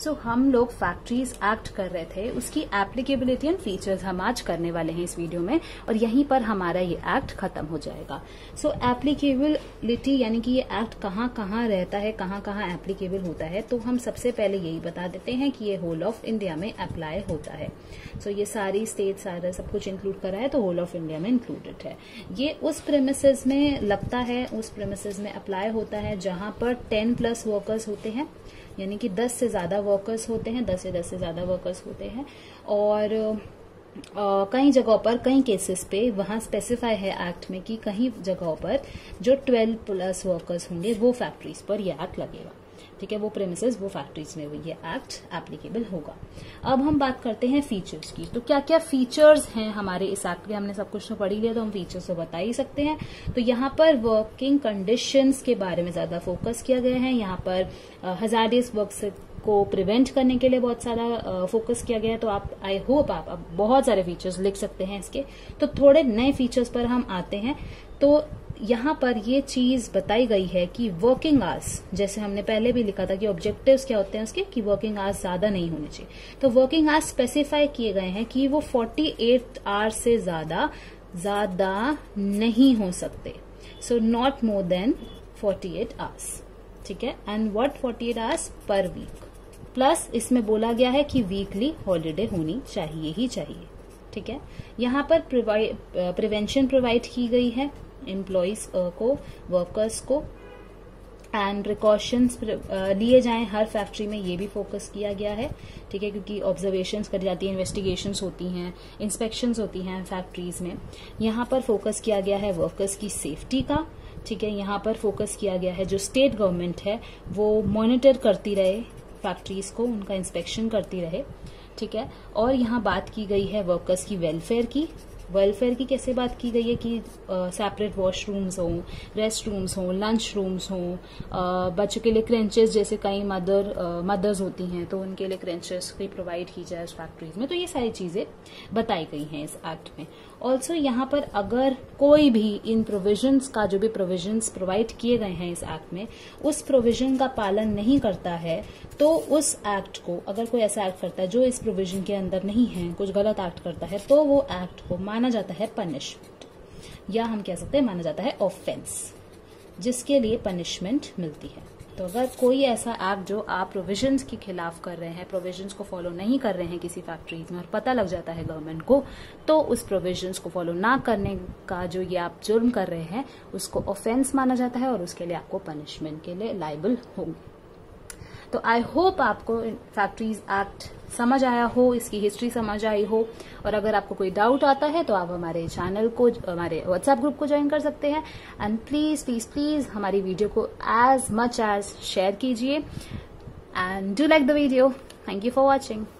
सो हम लोग factories act कर रहे थे, उसकी एप्लीकेबिलिटी एंड फीचर्स हम आज करने वाले हैं इस वीडियो में, और यहीं पर हमारा ये एक्ट खत्म हो जाएगा। सो एप्लीकेबिलिटी यानी कि ये एक्ट कहाँ कहाँ रहता है, कहाँ कहाँ एप्लीकेबल होता है, तो हम सबसे पहले यही बता देते हैं कि ये होल ऑफ इंडिया में अप्लाई होता है। सो ये सारी स्टेट सारा सब कुछ इंक्लूड करा है, तो होल ऑफ इंडिया में इंक्लूडेड है। ये उस प्रेमिसेस में लगता है, उस प्रेमिसेस में अप्लाई होता है जहां पर 10+ वर्कर्स होते हैं, यानी कि 10 से ज्यादा वर्कर्स होते हैं, 10 से ज्यादा वर्कर्स होते हैं। और कई जगहों पर, कई केसेस पे वहां स्पेसिफाई है एक्ट में कि कहीं जगहों पर जो 12+ वर्कर्स होंगे वो फैक्ट्रीज पर यह एक्ट लगेगा। ठीक है, वो प्रेमिसेस, वो फैक्ट्रीज में ये एक्ट एप्लीकेबल होगा। अब हम बात करते हैं फीचर्स की। तो क्या क्या फीचर्स हैं हमारे इस एक्ट के, हमने सब कुछ तो पढ़ ही लिया, तो हम फीचर्स तो बता ही सकते हैं। तो यहाँ पर वर्किंग कंडीशंस के बारे में ज्यादा फोकस किया गया है, यहाँ पर हजार्डियस वर्क को प्रिवेंट करने के लिए बहुत सारा फोकस किया गया है। तो आप, आई होप आप बहुत सारे फीचर्स लिख सकते हैं इसके। तो थोड़े नए फीचर्स पर हम आते हैं। तो यहाँ पर ये चीज बताई गई है कि वर्किंग आवर्स, जैसे हमने पहले भी लिखा था कि ऑब्जेक्टिव्स क्या होते हैं उसके, कि वर्किंग आवर्स ज्यादा नहीं होने चाहिए। तो वर्किंग आवर्स स्पेसिफाई किए गए हैं कि वो 48 आवर्स से ज्यादा नहीं हो सकते। So not more than 48 hours. ठीक है, and what 48 hours per week. Plus इसमें बोला गया है कि वीकली हॉलीडे होनी चाहिए ही चाहिए। ठीक है, यहाँ पर प्रिवेंशन प्रोवाइड की गई है एम्प्लॉइज को, वर्कर्स को, एंड प्रिकॉशंस लिए जाएं हर फैक्ट्री में, ये भी फोकस किया गया है। ठीक है, क्योंकि ऑब्जर्वेशंस करी जाती हैं, इन्वेस्टिगेशंस होती हैं, इंस्पेक्शंस होती हैं फैक्ट्रीज में। यहाँ पर फोकस किया गया है वर्कर्स की सेफ्टी का। ठीक है, यहाँ पर फोकस किया गया है जो स्टेट गवर्नमेंट है वो मॉनिटर करती रहे फैक्ट्रीज को, उनका इंस्पेक्शन करती रहे। ठीक है, और यहाँ बात की गई है वर्कर्स की वेलफेयर की। वेलफेयर की कैसे बात की गई है कि सेपरेट वॉशरूम्स हों, रेस्ट रूम्स हों, लंच रूम्स हों, बच्चों के लिए क्रेंचेस, जैसे कई मदर्स होती हैं तो उनके लिए क्रेंचेस भी प्रोवाइड की जाए फैक्ट्रीज में। तो ये सारी चीजें बताई गई हैं इस एक्ट में। ऑल्सो यहाँ पर अगर कोई भी इन प्रोविजंस का, जो भी प्रोविजंस प्रोवाइड किए गए हैं इस एक्ट में, उस प्रोविजन का पालन नहीं करता है, तो उस एक्ट को, अगर कोई ऐसा एक्ट करता है जो इस प्रोविजन के अंदर नहीं है, कुछ गलत एक्ट करता है, तो वो एक्ट को माना जाता है पनिशमेंट, या हम कह सकते हैं माना जाता है ऑफेंस, जिसके लिए पनिशमेंट मिलती है। तो अगर कोई ऐसा एक्ट जो आप प्रोविजंस के खिलाफ कर रहे हैं, प्रोविजंस को फॉलो नहीं कर रहे हैं किसी फैक्ट्रीज में, और पता लग जाता है गवर्नमेंट को, तो उस प्रोविजंस को फॉलो ना करने का जो ये आप जुर्म कर रहे हैं उसको ऑफेंस माना जाता है, और उसके लिए आपको पनिशमेंट के लिए लायबल होंगे। तो आई होप आपको फैक्ट्रीज एक्ट समझ आया हो, इसकी हिस्ट्री समझ आई हो, और अगर आपको कोई डाउट आता है तो आप हमारे चैनल को, हमारे व्हाट्सएप ग्रुप को ज्वाइन कर सकते हैं। एंड प्लीज प्लीज प्लीज हमारी वीडियो को एज मच एज शेयर कीजिए, and do like the video. Thank you for watching.